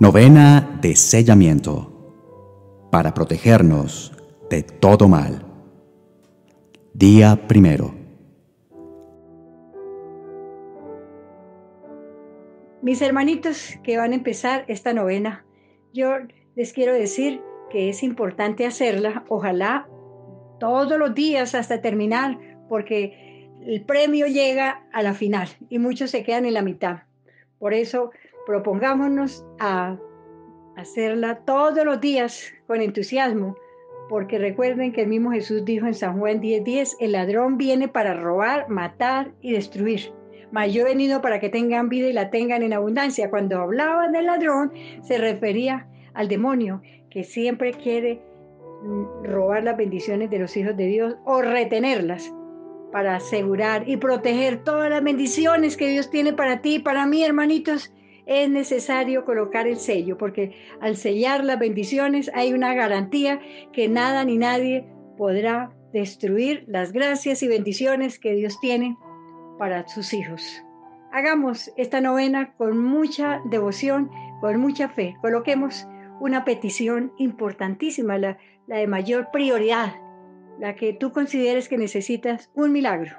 Novena de Sellamiento, para protegernos de todo mal. Día primero. Mis hermanitos que van a empezar esta novena, yo les quiero decir que es importante hacerla, ojalá todos los días hasta terminar, porque el premio llega a la final y muchos se quedan en la mitad. Por eso propongámonos a hacerla todos los días con entusiasmo, porque recuerden que el mismo Jesús dijo en San Juan 10:10, el ladrón viene para robar, matar y destruir. Mas yo he venido para que tengan vida y la tengan en abundancia. Cuando hablaba del ladrón, se refería al demonio, que siempre quiere robar las bendiciones de los hijos de Dios o retenerlas, para asegurar y proteger todas las bendiciones que Dios tiene para ti y para mí, hermanitos. Es necesario colocar el sello, porque al sellar las bendiciones hay una garantía que nada ni nadie podrá destruir las gracias y bendiciones que Dios tiene para sus hijos. Hagamos esta novena con mucha devoción, con mucha fe. Coloquemos una petición importantísima, la de mayor prioridad, la que tú consideres que necesitas un milagro.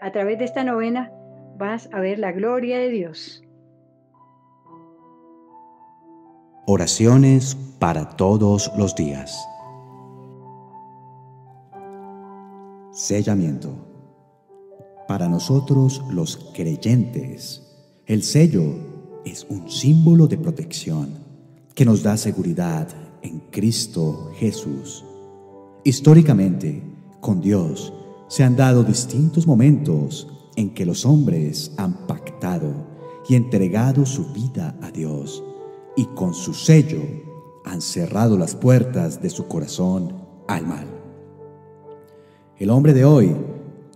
A través de esta novena vas a ver la gloria de Dios. Oraciones para todos los días. Sellamiento. Para nosotros los creyentes, el sello es un símbolo de protección que nos da seguridad en Cristo Jesús. Históricamente, con Dios se han dado distintos momentos en que los hombres han pactado y entregado su vida a Dios, y con su sello han cerrado las puertas de su corazón al mal. El hombre de hoy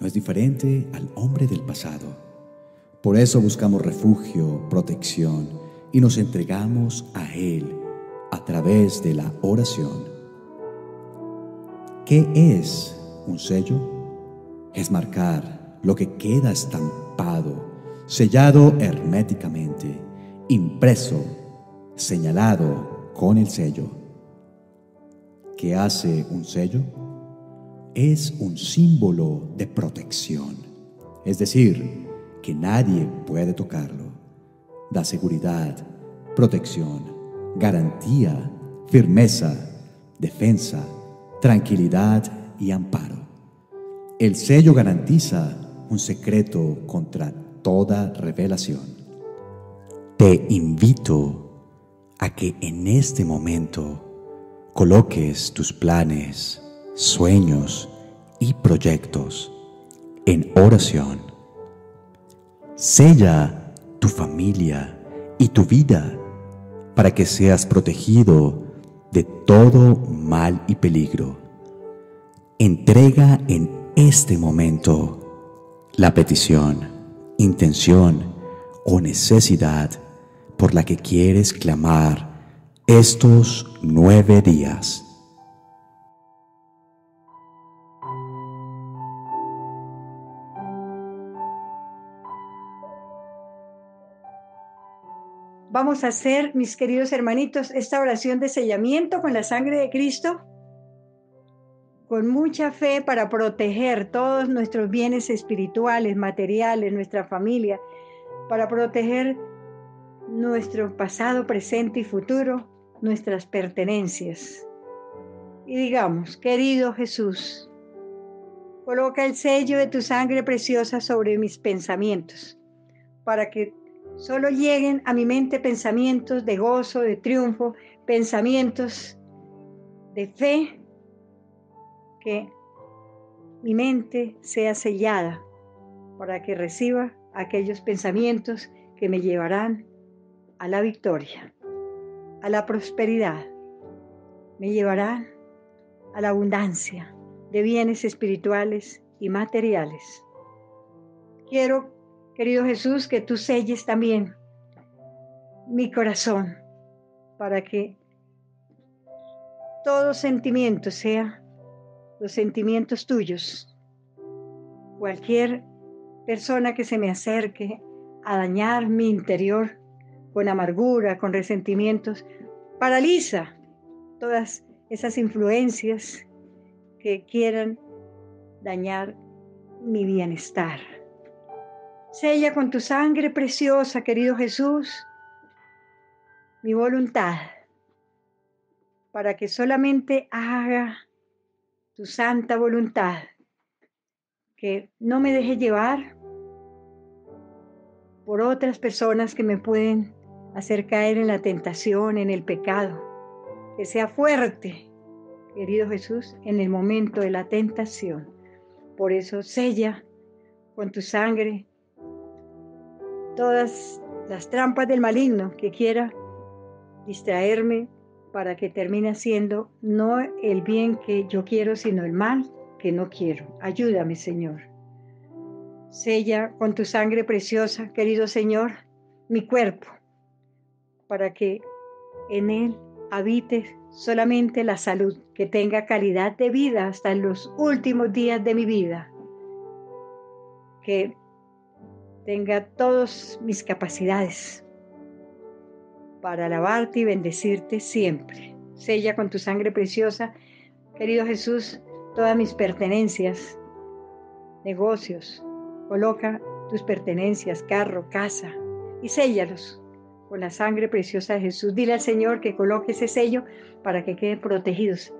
no es diferente al hombre del pasado. Por eso buscamos refugio, protección y nos entregamos a Él a través de la oración. ¿Qué es un sello? Es marcar lo que queda estampado, sellado herméticamente, impreso, señalado con el sello. ¿Qué hace un sello? Es un símbolo de protección, es decir, que nadie puede tocarlo. Da seguridad, protección, garantía, firmeza, defensa, tranquilidad y amparo. El sello garantiza un secreto contra toda revelación. Te invito a que en este momento coloques tus planes, sueños y proyectos en oración. Sella tu familia y tu vida para que seas protegido de todo mal y peligro. Entrega en este momento la petición, intención o necesidad por la que quieres clamar estos 9 días. Vamos a hacer, mis queridos hermanitos, esta oración de sellamiento con la sangre de Cristo, con mucha fe, para proteger todos nuestros bienes espirituales, materiales, nuestra familia, para proteger nuestro pasado, presente y futuro, nuestras pertenencias. Y digamos: querido Jesús, coloca el sello de tu sangre preciosa sobre mis pensamientos, para que solo lleguen a mi mente pensamientos de gozo, de triunfo, pensamientos de fe, que mi mente sea sellada, para que reciba aquellos pensamientos que me llevarán a la victoria, a la prosperidad, me llevarán a la abundancia de bienes espirituales y materiales. Quiero, querido Jesús, que tú selles también mi corazón, para que todo sentimiento sea los sentimientos tuyos. Cualquier persona que se me acerque a dañar mi interior, con amargura, con resentimientos, paraliza todas esas influencias que quieran dañar mi bienestar. Sella con tu sangre preciosa, querido Jesús, mi voluntad, para que solamente haga tu santa voluntad, que no me deje llevar por otras personas que me pueden hacer caer en la tentación, en el pecado. Que sea fuerte, querido Jesús, en el momento de la tentación. Por eso sella con tu sangre todas las trampas del maligno que quiera distraerme para que termine haciendo no el bien que yo quiero, sino el mal que no quiero. Ayúdame, Señor. Sella con tu sangre preciosa, querido Señor, mi cuerpo, para que en él habite solamente la salud, que tenga calidad de vida hasta los últimos días de mi vida, que tenga todas mis capacidades para alabarte y bendecirte siempre. Sella con tu sangre preciosa, querido Jesús, todas mis pertenencias, negocios. Coloca tus pertenencias, carro, casa, y séllalos con la sangre preciosa de Jesús. Dile al Señor que coloque ese sello para que queden protegidos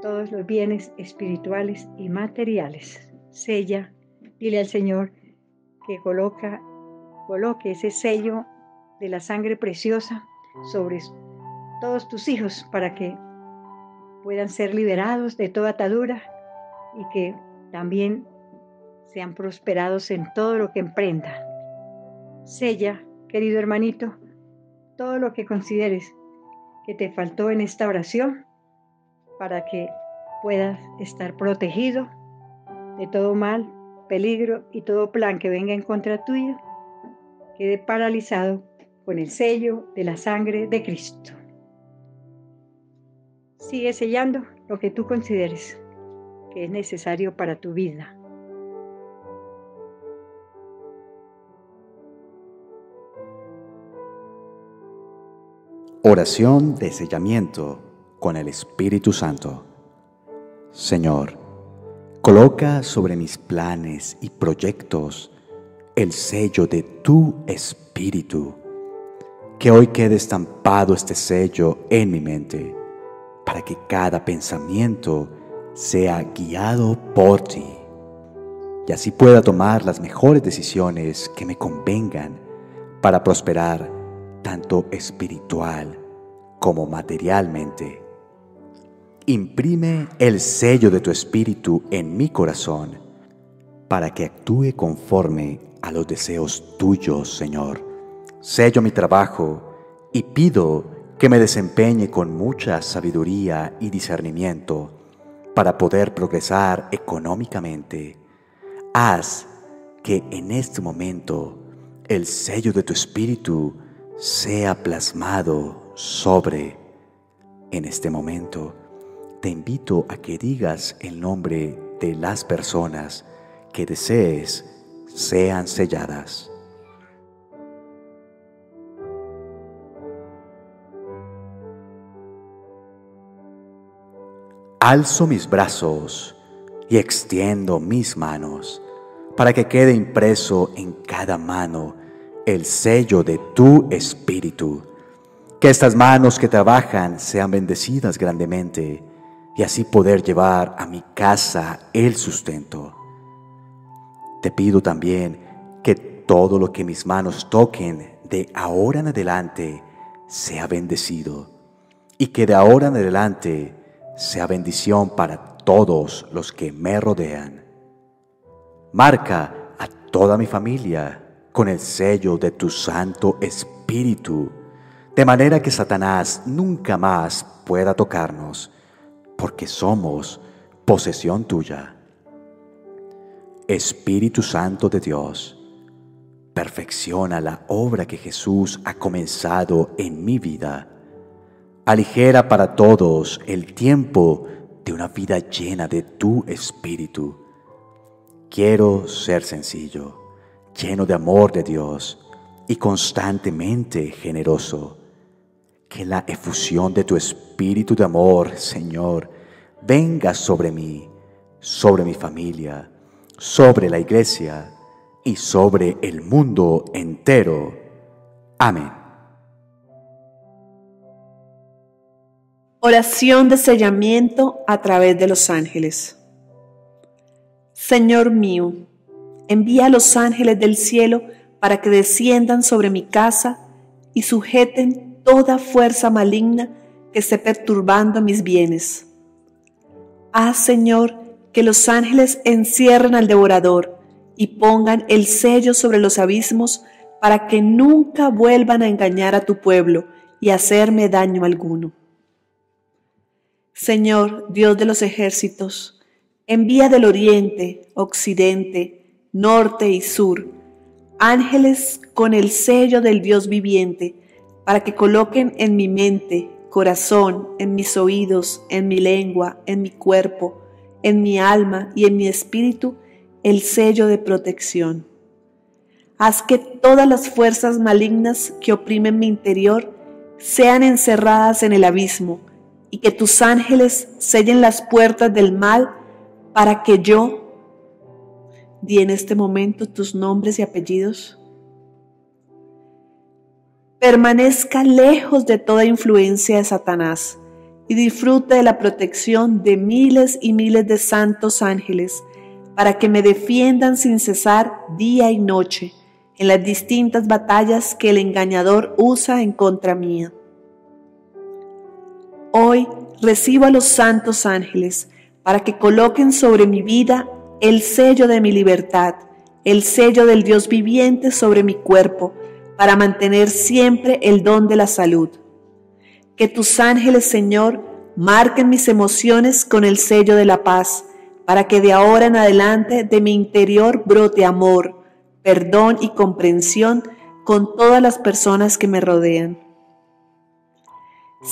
todos los bienes espirituales y materiales. Sella, dile al Señor que coloque ese sello de la sangre preciosa sobre todos tus hijos para que puedan ser liberados de toda atadura y que también sean prosperados en todo lo que emprenda. Sella, querido hermanito, todo lo que consideres que te faltó en esta oración para que puedas estar protegido de todo mal, peligro y todo plan que venga en contra tuyo, quede paralizado con el sello de la sangre de Cristo. Sigue sellando lo que tú consideres que es necesario para tu vida. Oración de sellamiento con el Espíritu Santo. Señor, coloca sobre mis planes y proyectos el sello de tu Espíritu. Que hoy quede estampado este sello en mi mente, para que cada pensamiento sea guiado por ti, y así pueda tomar las mejores decisiones que me convengan para prosperar tanto espiritual como materialmente. Imprime el sello de tu Espíritu en mi corazón para que actúe conforme a los deseos tuyos, Señor. Sello mi trabajo y pido que me desempeñe con mucha sabiduría y discernimiento para poder progresar económicamente. Haz que en este momento el sello de tu Espíritu sea plasmado sobre. En este momento te invito a que digas el nombre de las personas que desees sean selladas. Alzo mis brazos y extiendo mis manos para que quede impreso en cada mano el sello de tu Espíritu. Que estas manos que trabajan sean bendecidas grandemente y así poder llevar a mi casa el sustento. Te pido también que todo lo que mis manos toquen de ahora en adelante sea bendecido, y que de ahora en adelante sea bendición para todos los que me rodean. Marca a toda mi familia con el sello de tu Santo Espíritu, de manera que Satanás nunca más pueda tocarnos, porque somos posesión tuya. Espíritu Santo de Dios, perfecciona la obra que Jesús ha comenzado en mi vida. Aligera para todos el tiempo de una vida llena de tu Espíritu. Quiero ser sencillo, lleno de amor de Dios, y constantemente generoso. Que la efusión de tu espíritu de amor, Señor, venga sobre mí, sobre mi familia, sobre la iglesia y sobre el mundo entero. Amén. Oración de sellamiento a través de los ángeles. Señor mío, envía a los ángeles del cielo para que desciendan sobre mi casa y sujeten toda fuerza maligna que esté perturbando mis bienes. Haz, Señor, que los ángeles encierren al devorador y pongan el sello sobre los abismos para que nunca vuelvan a engañar a tu pueblo y hacerme daño alguno. Señor, Dios de los ejércitos, envía del oriente, occidente, norte y sur ángeles con el sello del Dios viviente, para que coloquen en mi mente, corazón, en mis oídos, en mi lengua, en mi cuerpo, en mi alma y en mi espíritu, el sello de protección. Haz que todas las fuerzas malignas que oprimen mi interior sean encerradas en el abismo y que tus ángeles sellen las puertas del mal para que yo... Di en este momento tus nombres y apellidos. Permanezca lejos de toda influencia de Satanás y disfrute de la protección de miles y miles de santos ángeles para que me defiendan sin cesar día y noche en las distintas batallas que el engañador usa en contra mía. Hoy recibo a los santos ángeles para que coloquen sobre mi vida el sello de mi libertad, el sello del Dios viviente sobre mi cuerpo, para mantener siempre el don de la salud. Que tus ángeles, Señor, marquen mis emociones con el sello de la paz, para que de ahora en adelante de mi interior brote amor, perdón y comprensión con todas las personas que me rodean.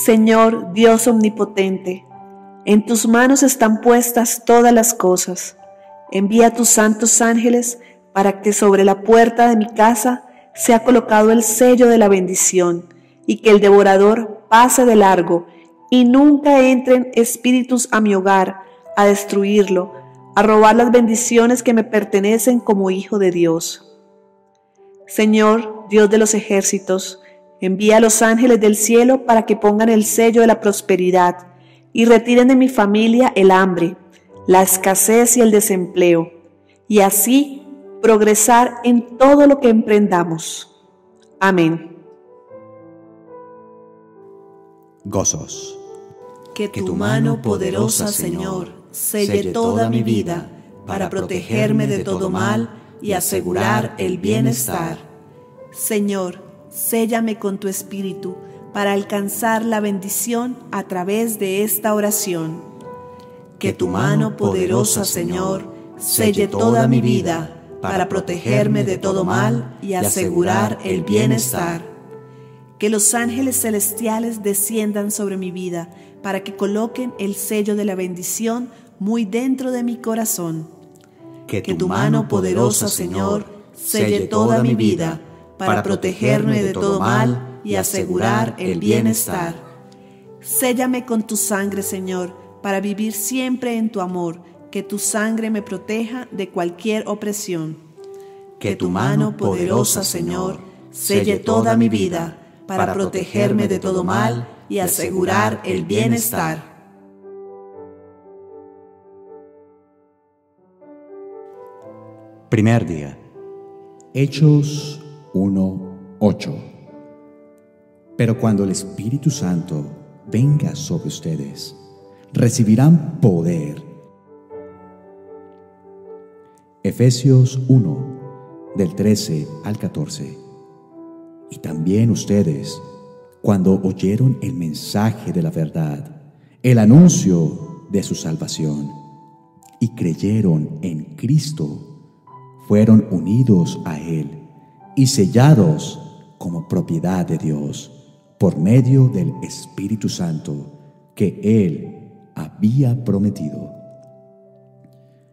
Señor, Dios omnipotente, en tus manos están puestas todas las cosas. Envía a tus santos ángeles para que sobre la puerta de mi casa se ha colocado el sello de la bendición y que el devorador pase de largo y nunca entren espíritus a mi hogar a destruirlo, a robar las bendiciones que me pertenecen como hijo de Dios. Señor, Dios de los ejércitos, envía a los ángeles del cielo para que pongan el sello de la prosperidad y retiren de mi familia el hambre, la escasez y el desempleo, y así progresar en todo lo que emprendamos. Amén. Gozos. Que tu mano poderosa, Señor, selle toda mi vida para protegerme de todo mal y asegurar el bienestar. Señor, séllame con tu espíritu para alcanzar la bendición a través de esta oración. Que tu mano poderosa, Señor, selle toda mi vida para protegerme de todo mal y asegurar el bienestar. Que los ángeles celestiales desciendan sobre mi vida, para que coloquen el sello de la bendición muy dentro de mi corazón. Que tu mano poderosa, Señor, selle toda mi vida, para protegerme de todo mal y asegurar el bienestar. Séllame con tu sangre, Señor, para vivir siempre en tu amor. Que tu sangre me proteja de cualquier opresión. Que tu mano poderosa, Señor, selle toda mi vida para protegerme de todo mal y asegurar el bienestar. Primer día. Hechos 1:8. Pero cuando el Espíritu Santo venga sobre ustedes, recibirán poder. Efesios 1, del 13 al 14. Y también ustedes, cuando oyeron el mensaje de la verdad, el anuncio de su salvación, y creyeron en Cristo, fueron unidos a Él y sellados como propiedad de Dios por medio del Espíritu Santo que Él había prometido.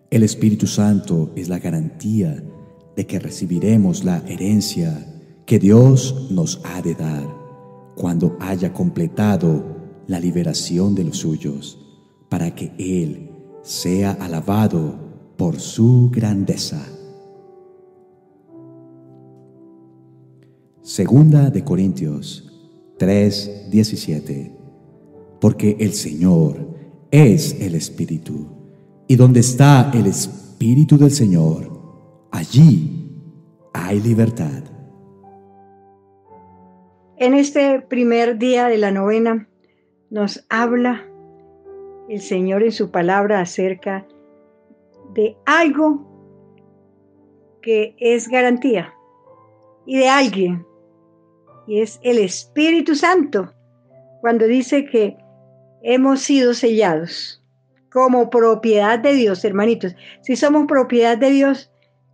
El Espíritu Santo es la garantía de que recibiremos la herencia que Dios nos ha de dar cuando haya completado la liberación de los suyos, para que Él sea alabado por su grandeza. Segunda de Corintios 3:17. Porque el Señor es el Espíritu, y donde está el Espíritu del Señor, allí hay libertad. En este primer día de la novena nos habla el Señor en su palabra acerca de algo que es garantía y de alguien. Y es el Espíritu Santo, cuando dice que hemos sido sellados como propiedad de Dios, hermanitos. Si somos propiedad de Dios,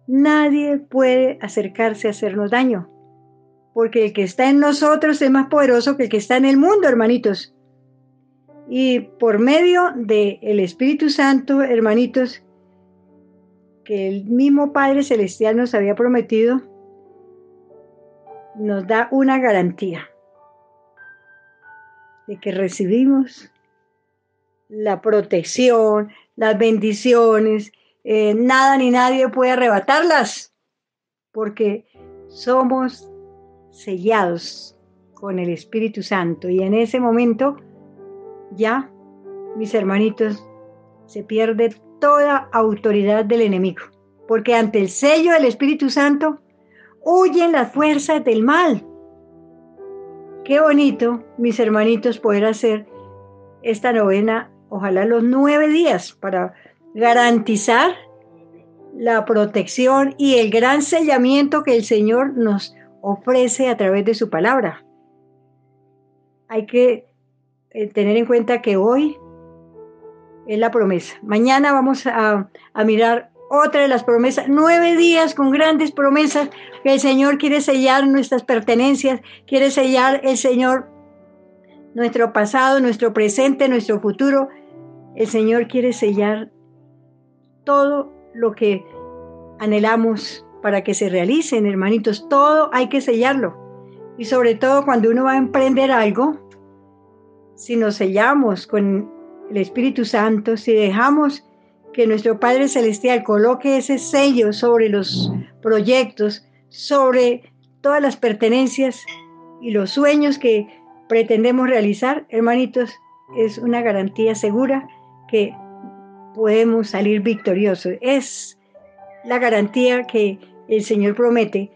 nadie puede acercarse a hacernos daño, porque el que está en nosotros es más poderoso que el que está en el mundo, hermanitos. Y por medio del Espíritu Santo, hermanitos, que el mismo Padre Celestial nos había prometido, nos da una garantía de que recibimos la protección, las bendiciones. Nada ni nadie puede arrebatarlas, porque somos sellados con el Espíritu Santo. Y en ese momento ya, mis hermanitos, se pierde toda autoridad del enemigo, porque ante el sello del Espíritu Santo huyen las fuerzas del mal. Qué bonito, mis hermanitos, poder hacer esta novena, ojalá los 9 días, para garantizar la protección y el gran sellamiento que el Señor nos ofrece a través de su palabra. Hay que tener en cuenta que hoy es la promesa. Mañana vamos a mirar otra de las promesas, 9 días con grandes promesas que el Señor quiere sellar nuestras pertenencias, quiere sellar el Señor nuestro pasado, nuestro presente, nuestro futuro. El Señor quiere sellar todo lo que anhelamos para que se realicen, hermanitos. Todo hay que sellarlo. Y sobre todo cuando uno va a emprender algo, si nos sellamos con el Espíritu Santo, si dejamos que nuestro Padre Celestial coloque ese sello sobre los proyectos, sobre todas las pertenencias y los sueños que pretendemos realizar, hermanitos, es una garantía segura que podemos salir victoriosos. Es la garantía que el Señor promete.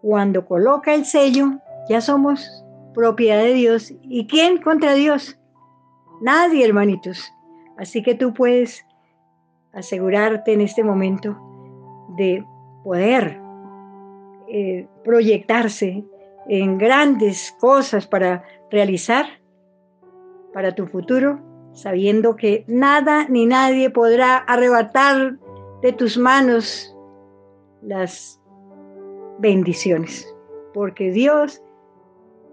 Cuando coloca el sello, ya somos propiedad de Dios. ¿Y quién contra Dios? Nadie, hermanitos. Así que tú puedes asegurarte en este momento de poder proyectarse en grandes cosas para realizar para tu futuro, sabiendo que nada ni nadie podrá arrebatar de tus manos las bendiciones, porque Dios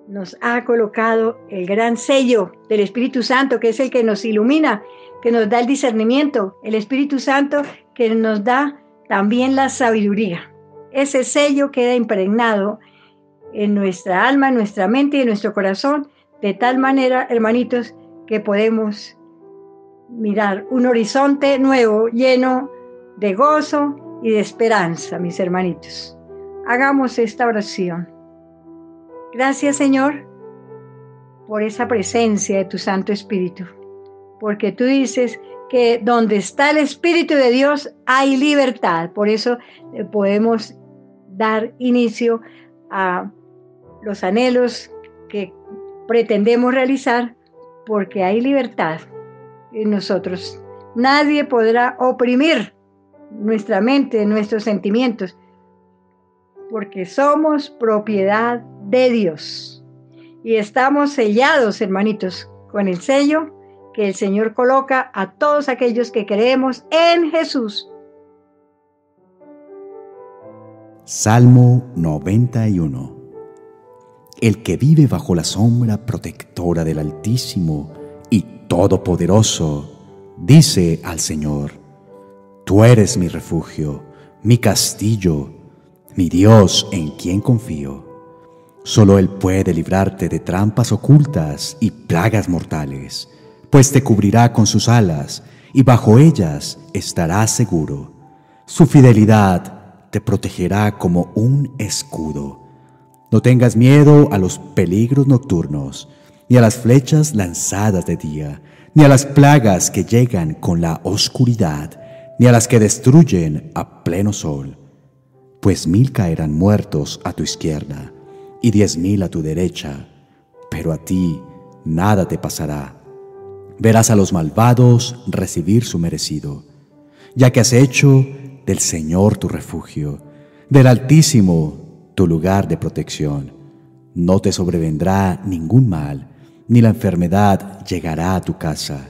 nos ha colocado el gran sello del Espíritu Santo, que es el que nos ilumina, que nos da el discernimiento, el Espíritu Santo que nos da también la sabiduría. Ese sello queda impregnado en nuestra alma, en nuestra mente y en nuestro corazón, de tal manera, hermanitos, que podemos mirar un horizonte nuevo, lleno de gozo y de esperanza, mis hermanitos. Hagamos esta oración. Gracias, Señor, por esa presencia de tu Santo Espíritu, porque tú dices que donde está el Espíritu de Dios hay libertad. Por eso podemos dar inicio a los anhelos que pretendemos realizar, porque hay libertad en nosotros. Nadie podrá oprimir nuestra mente, nuestros sentimientos, porque somos propiedad de Dios y estamos sellados, hermanitos, con el sello que el Señor coloca a todos aquellos que creemos en Jesús. Salmo 91. El que vive bajo la sombra protectora del Altísimo y Todopoderoso dice al Señor: Tú eres mi refugio, mi castillo, mi Dios en quien confío. Solo Él puede librarte de trampas ocultas y plagas mortales, pues te cubrirá con sus alas y bajo ellas estarás seguro. Su fidelidad te protegerá como un escudo. No tengas miedo a los peligros nocturnos, ni a las flechas lanzadas de día, ni a las plagas que llegan con la oscuridad, ni a las que destruyen a pleno sol. Pues 1000 caerán muertos a tu izquierda y 10.000 a tu derecha, pero a ti nada te pasará. Verás a los malvados recibir su merecido, ya que has hecho del Señor tu refugio, del Altísimo tu lugar de protección. No te sobrevendrá ningún mal, ni la enfermedad llegará a tu casa,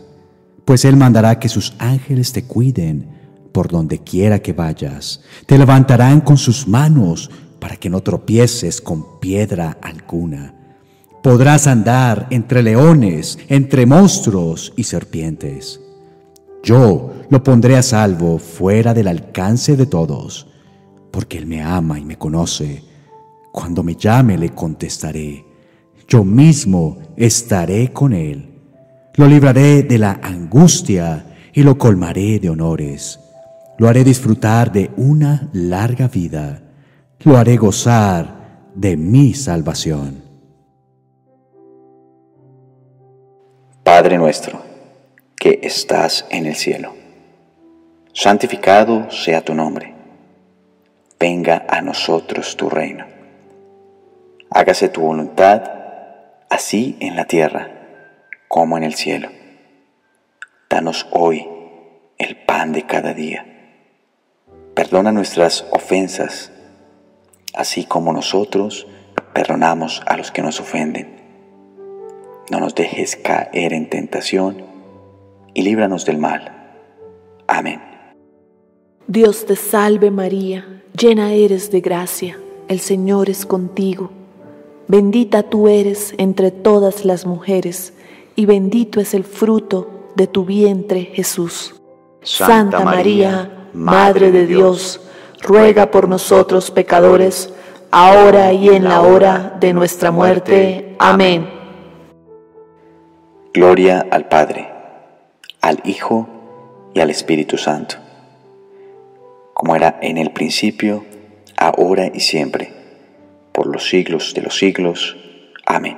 pues Él mandará que sus ángeles te cuiden por donde quiera que vayas. Te levantarán con sus manos para que no tropieces con piedra alguna. Podrás andar entre leones, entre monstruos y serpientes. Yo lo pondré a salvo fuera del alcance de todos, porque Él me ama y me conoce. Cuando me llame le contestaré. Yo mismo estaré con Él. Lo libraré de la angustia y lo colmaré de honores. Lo haré disfrutar de una larga vida. Lo haré gozar de mi salvación. Padre nuestro, que estás en el cielo, santificado sea tu nombre. Venga a nosotros tu reino. Hágase tu voluntad, así en la tierra como en el cielo. Danos hoy el pan de cada día. Perdona nuestras ofensas, así como nosotros perdonamos a los que nos ofenden. No nos dejes caer en tentación y líbranos del mal. Amén. Dios te salve María, llena eres de gracia, el Señor es contigo. Bendita tú eres entre todas las mujeres, y bendito es el fruto de tu vientre, Jesús. Santa María, Madre de Dios, ruega por nosotros pecadores, ahora y en la hora de nuestra muerte. Amén. Gloria al Padre, al Hijo y al Espíritu Santo, como era en el principio, ahora y siempre, por los siglos de los siglos. Amén.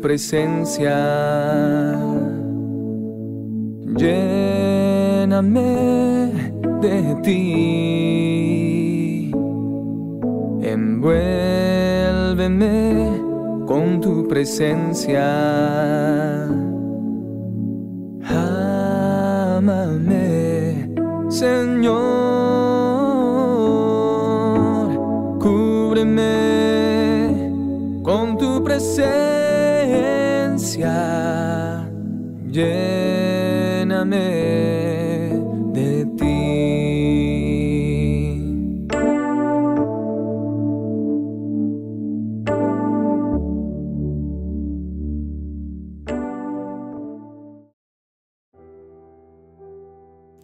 Presencia, lléname de ti, envuélveme con tu presencia, ámame, Señor, cúbreme con tu presencia. Lléname de ti.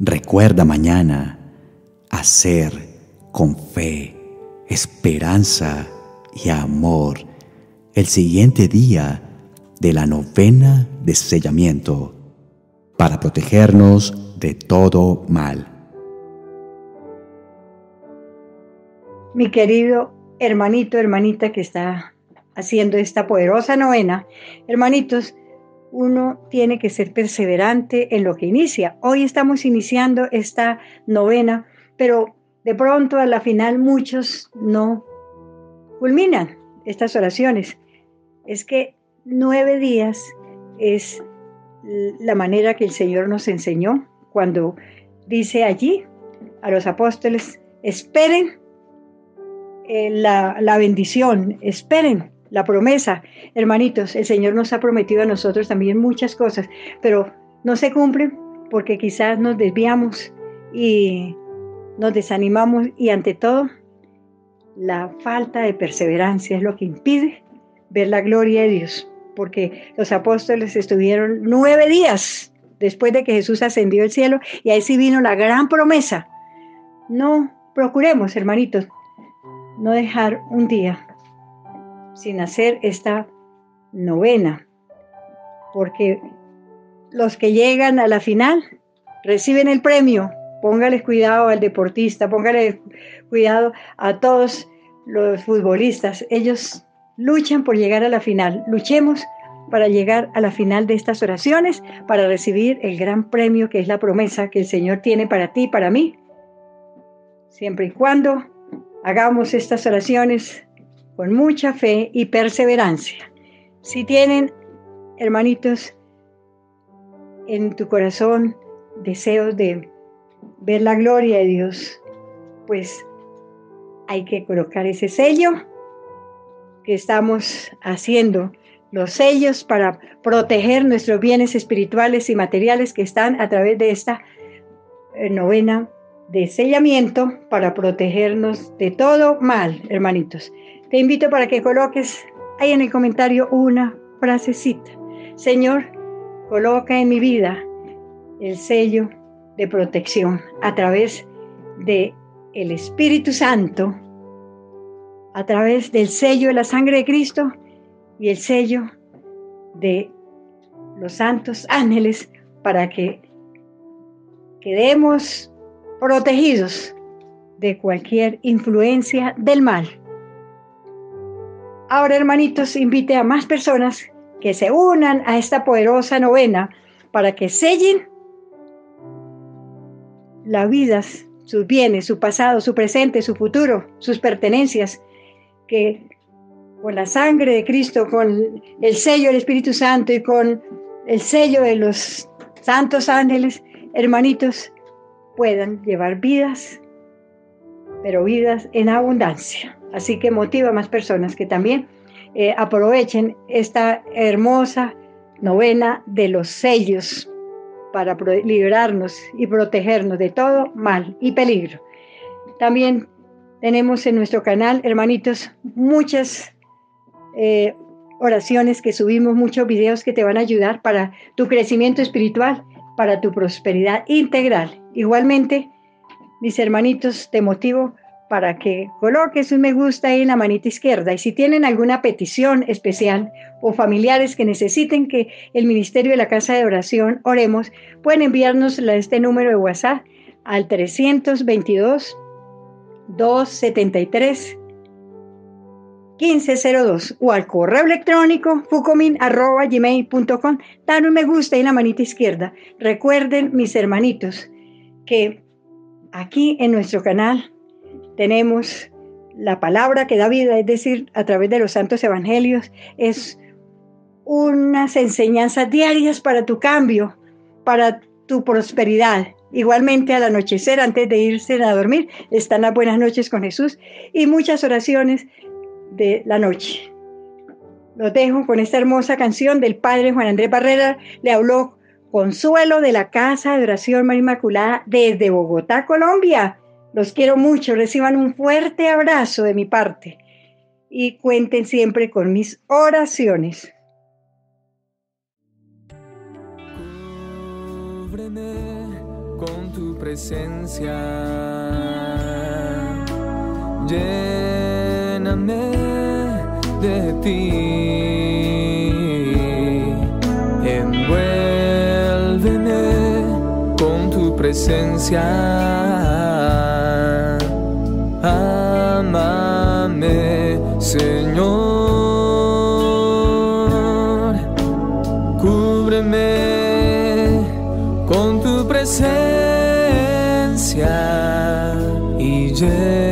Recuerda mañana hacer con fe, esperanza y amor el siguiente día de la novena de sellamiento, para protegernos de todo mal. Mi querido hermanito, hermanita que está haciendo esta poderosa novena, hermanitos, uno tiene que ser perseverante en lo que inicia. Hoy estamos iniciando esta novena, pero de pronto a la final muchos no culminan estas oraciones. Es que 9 días es la manera que el Señor nos enseñó cuando dice allí a los apóstoles Esperen la bendición, esperen la promesa. Hermanitos, el Señor nos ha prometido a nosotros también muchas cosas, pero no se cumplen porque quizás nos desviamos y nos desanimamos, y ante todo, la falta de perseverancia es lo que impide ver la gloria de Dios, porque los apóstoles estuvieron 9 días después de que Jesús ascendió al cielo, y ahí sí vino la gran promesa. No procuremos, hermanitos, no dejar un día sin hacer esta novena, porque los que llegan a la final reciben el premio. Póngales cuidado al deportista, póngales cuidado a todos los futbolistas. Ellos luchan por llegar a la final. Luchemos para llegar a la final de estas oraciones, para recibir el gran premio que es la promesa que el Señor tiene para ti y para mí. Siempre y cuando hagamos estas oraciones con mucha fe y perseverancia. Si tienen, hermanitos, en tu corazón deseos de ver la gloria de Dios, pues hay que colocar ese sello que estamos haciendo, los sellos para proteger nuestros bienes espirituales y materiales que están a través de esta novena de sellamiento, para protegernos de todo mal, hermanitos. Te invito para que coloques ahí en el comentario una frasecita. Señor, coloca en mi vida el sello de protección a través del Espíritu Santo, a través del sello de la sangre de Cristo y el sello de los santos ángeles, para que quedemos protegidos de cualquier influencia del mal. Ahora, hermanitos, invite a más personas que se unan a esta poderosa novena para que sellen la vida, sus bienes, su pasado, su presente, su futuro, sus pertenencias, que con la sangre de Cristo, con el sello del Espíritu Santo y con el sello de los santos ángeles, hermanitos, puedan llevar vidas, pero vidas en abundancia. Así que motiva a más personas que también aprovechen esta hermosa novena de los sellos, para librarnos y protegernos de todo mal y peligro. También tenemos en nuestro canal, hermanitos, muchas oraciones que subimos, muchos videos que te van a ayudar para tu crecimiento espiritual, para tu prosperidad integral. Igualmente, mis hermanitos, te motivo para que coloques un me gusta ahí en la manita izquierda, y si tienen alguna petición especial o familiares que necesiten que el Ministerio de la Casa de Oración oremos, pueden enviarnos a este número de WhatsApp al 322-273-1502 o al correo electrónico fucomin@gmail.com. Dan un me gusta ahí en la manita izquierda. Recuerden, mis hermanitos, que aquí en nuestro canal tenemos la palabra que da vida, es decir, a través de los santos evangelios, es unas enseñanzas diarias para tu cambio, para tu prosperidad. Igualmente, al anochecer, antes de irse a dormir, están las buenas noches con Jesús y muchas oraciones de la noche. Los dejo con esta hermosa canción del padre Juan Andrés Barrera. Le habló Consuelo de la Casa de Oración María Inmaculada desde Bogotá, Colombia. Los quiero mucho, reciban un fuerte abrazo de mi parte y cuenten siempre con mis oraciones. Cúbreme con tu presencia, lléname de ti, envuélveme con tu presencia. Ámame, Señor, cúbreme con tu presencia y lléname.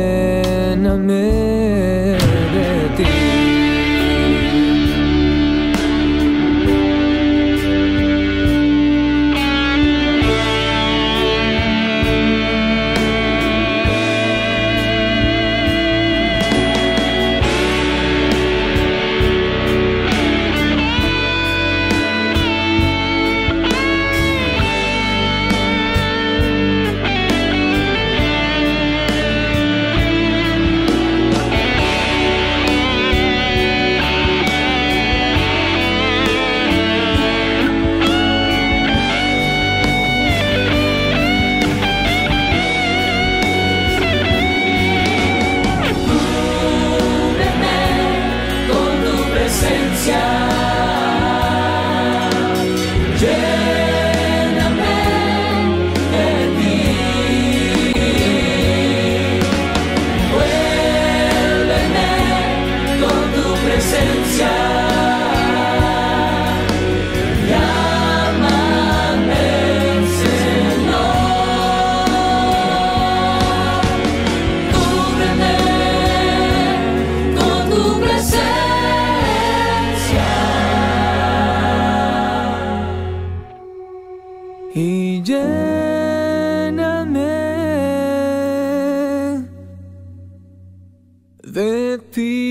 ti.